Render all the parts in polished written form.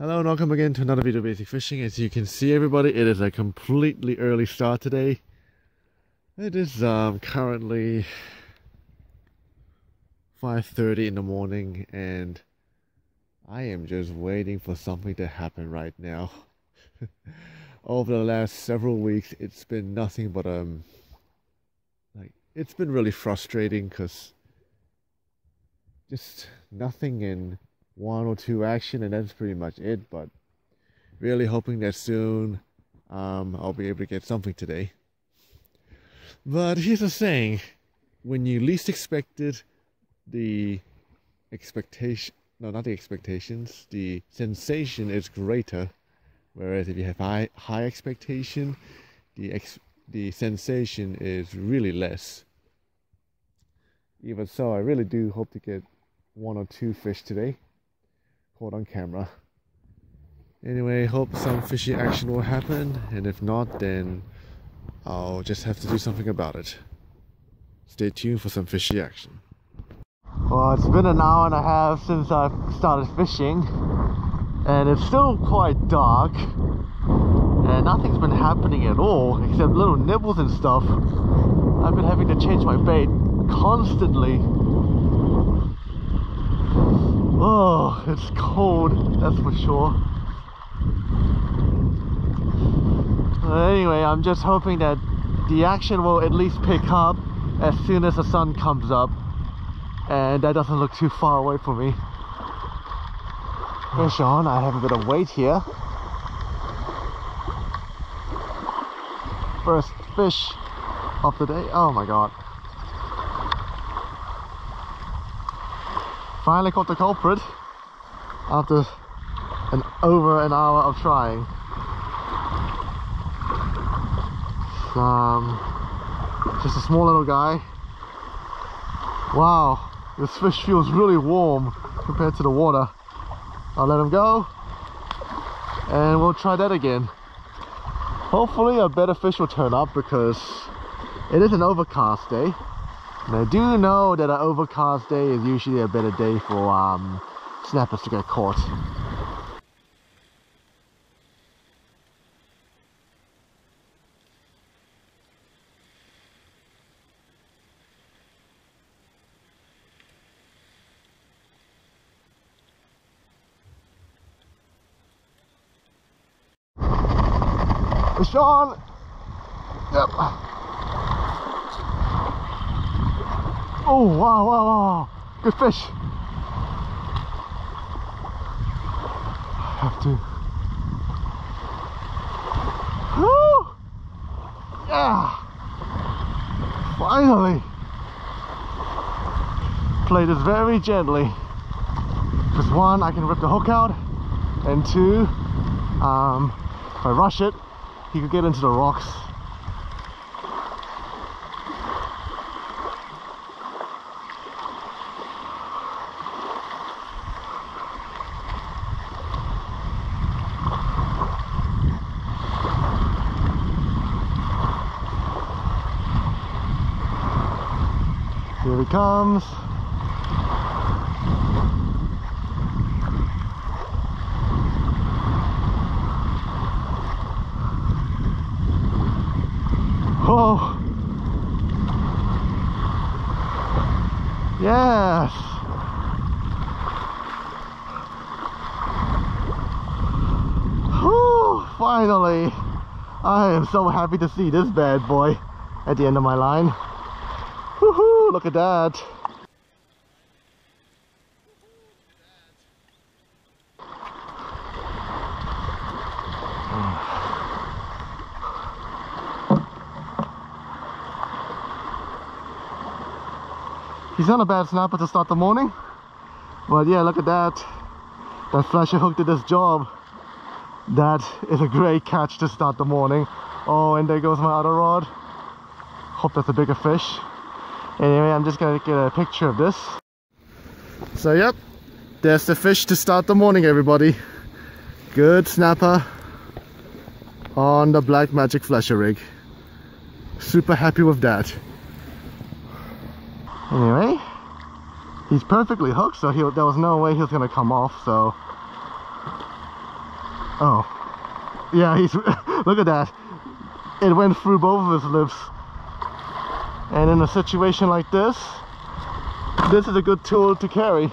Hello and welcome again to another video of Basic Fishing. As you can see everybody, it is a completely early start today. It is currently 5:30 in the morning and I am just waiting for something to happen right now. Over the last several weeks it's been nothing but it's been really frustrating because just nothing in one or two action, and that's pretty much it. But really hoping that soon I'll be able to get something today. But here's the saying: when you least expect it, the sensation is greater. Whereas if you have high expectation, the sensation is really less. Even so, I really do hope to get one or two fish today. Caught on camera. Anyway, hope some fishy action will happen, and if not, then I'll just have to do something about it. Stay tuned for some fishy action. Well, it's been an hour and a half since I've started fishing, and it's still quite dark, and nothing's been happening at all except little nibbles and stuff. I've been having to change my bait constantly. Oh, it's cold, that's for sure. But anyway, I'm just hoping that the action will at least pick up as soon as the sun comes up, and that doesn't look too far away for me. Fish on, I have a bit of weight here. First fish of the day, oh my god. Finally caught the culprit after over an hour of trying. Just a small little guy. Wow, this fish feels really warm compared to the water. I'll let him go and we'll try that again. Hopefully a better fish will turn up because it is an overcast day. And I do know that an overcast day is usually a better day for snappers to get caught. Fish on! Yep. Oh wow, wow, wow, good fish. Woo! Yeah! Finally! Play this very gently. Because one, I can rip the hook out, and two, if I rush it, he could get into the rocks. Here he comes. Oh, yes. Whew, finally. I am so happy to see this bad boy at the end of my line. Woohoo, look at that. He's not a bad snapper to start the morning, but yeah, look at that. That flasher hook did its job. That is a great catch to start the morning. Oh, and there goes my other rod. Hope that's a bigger fish. Anyway, I'm just gonna get a picture of this. So yep, there's the fish to start the morning, everybody. Good snapper on the Black Magic Flasher rig. Super happy with that. Anyway, he's perfectly hooked, so there was no way he was gonna come off, so Oh. Yeah, he's... look at that. It went through both of his lips. And in a situation like this, this is a good tool to carry.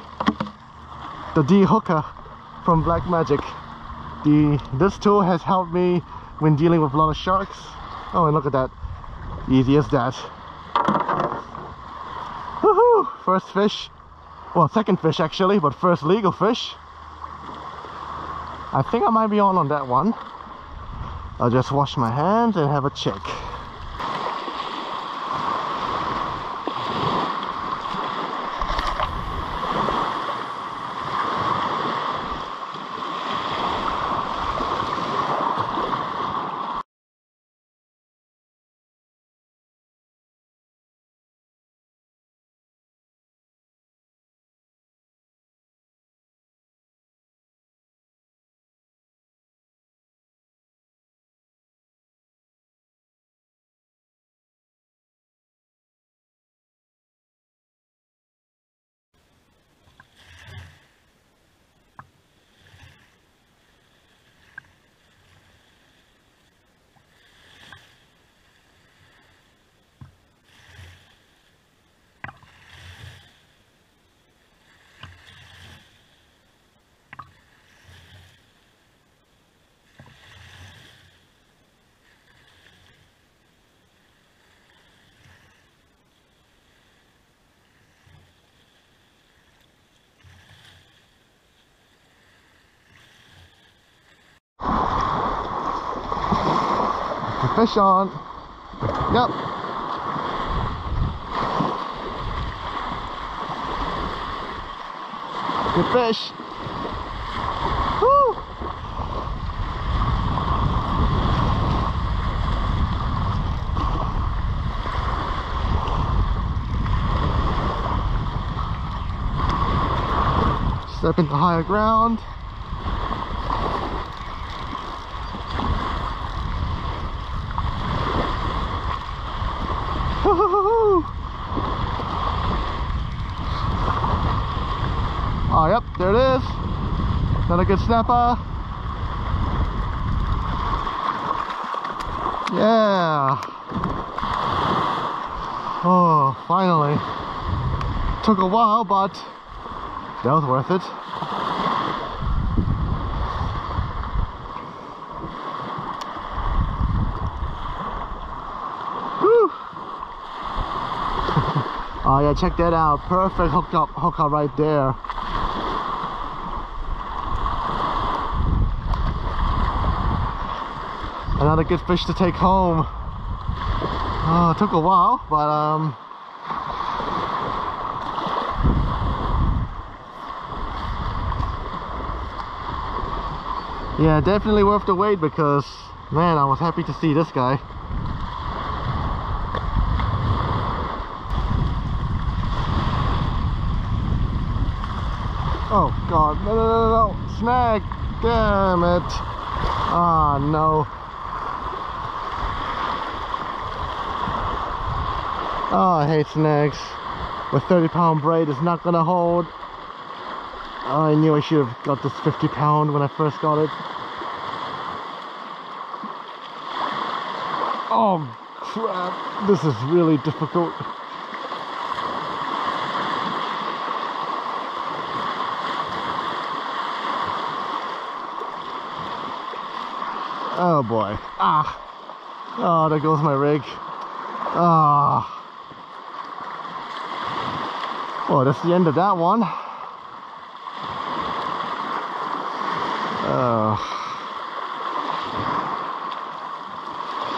The D-hooker from Black Magic. This tool has helped me when dealing with a lot of sharks. Oh, and look at that. Easy as that. Woohoo! First fish. Well, second fish actually, but first legal fish. I think I might be on that one. I'll just wash my hands and have a check. Fish on. Yep. Good fish. Woo. Step into higher ground. Oh, yep, there it is. Another good snapper. Yeah. Oh, finally. Took a while, but that was worth it. Woo. Oh, yeah, check that out. Perfect hook up right there. Another good fish to take home. Oh, it took a while, but yeah, definitely worth the wait because, man, I was happy to see this guy. Oh God, no, no, no, no, snag, damn it. Ah, no. Oh, I hate snags. My 30-pound braid is not gonna hold. Oh, I knew I should have got this 50-pound when I first got it. Oh crap, this is really difficult. Oh boy. Ah. Oh, there goes my rig. Ah. Well, that's the end of that one.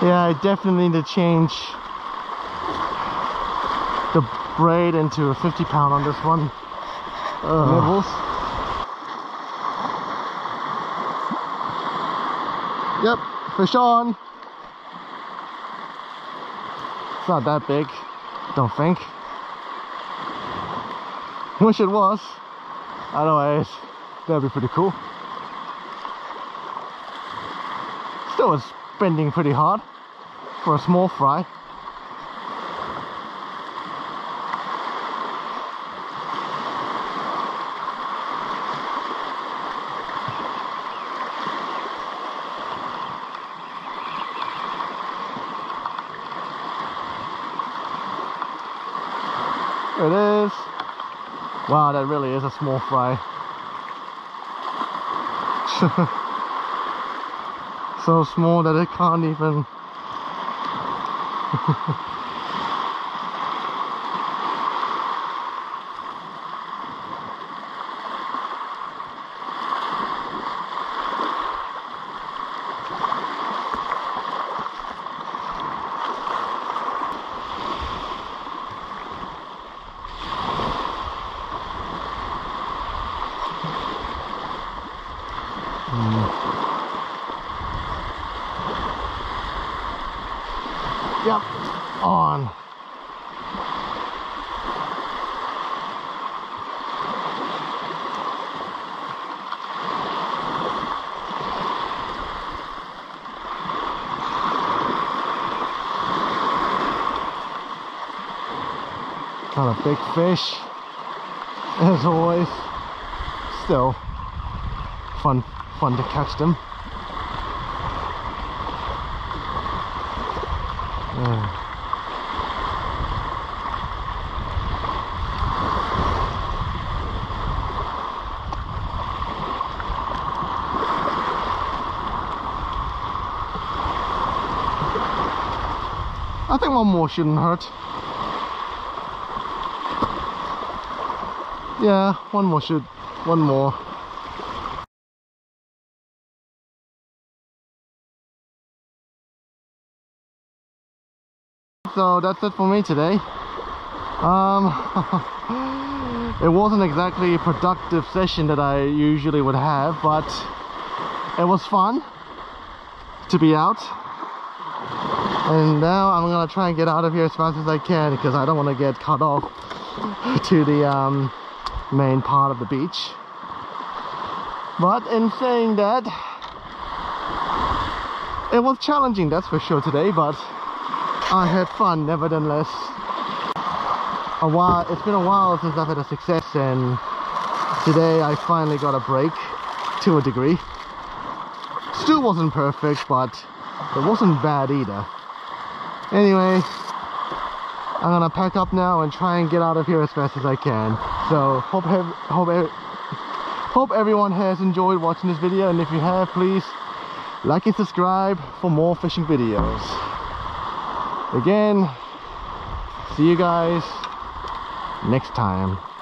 Yeah, I definitely need to change the braid into a 50-pound on this one. Nibbles. Yep, fish on. It's not that big, don't think. Wish it was, otherwise that'd be pretty cool. Still is bending pretty hard for a small fry. There it is. Wow, that really is a small fry. So small that it can't even. Yep, on. Got a big fish, as always. Still, fun to catch them. I think one more shouldn't hurt. Yeah, one more should. One more. So that's it for me today. It wasn't exactly a productive session that I usually would have, but it was fun to be out. And now I'm gonna try and get out of here as fast as I can because I don't want to get cut off to the main part of the beach. But in saying that, it was challenging, that's for sure, today, but I had fun nevertheless. It's been a while since I've had a success, and today I finally got a break to a degree. Still wasn't perfect, but it wasn't bad either. Anyway, I'm gonna pack up now and try and get out of here as fast as I can. So hope everyone has enjoyed watching this video, and if you have, please like and subscribe for more fishing videos. Again, see you guys next time.